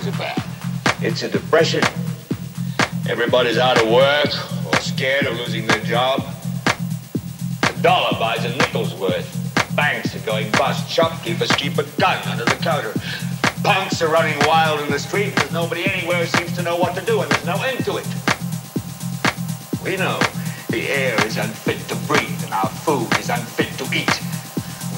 thing's about. It's a depression. Everybody's out of work or scared of losing their job. A dollar buys a nickel's worth. Banks are going bust. Shopkeepers keep a gun under the counter. Punks are running wild in the street because nobody anywhere seems to know what to do, and there's no end to it. We know the air is unfit to breathe and our food is unfit to eat.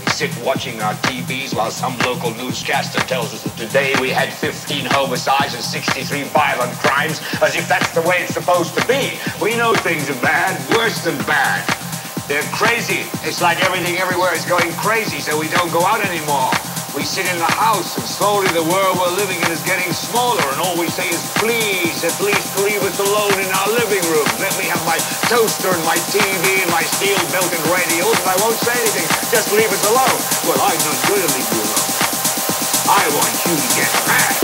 We sit watching our TVs while some local newscaster tells us that today we had 15 homicides and 63 violent crimes, as if that's the way it's supposed to be. We know things are bad, worse than bad. They're crazy. It's like everything everywhere is going crazy, so we don't go out anymore. We sit in the house, and slowly the world we're living in is getting smaller, and all we say is, please, at least leave us alone in our living room. Let me have my toaster and my TV and my steel-belted radios, and I won't say anything. Just leave us alone. Well, I'm not going to leave you alone. I want you to get mad.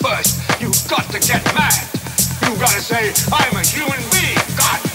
First, you've got to get mad. You've got to say, I'm a human being. God.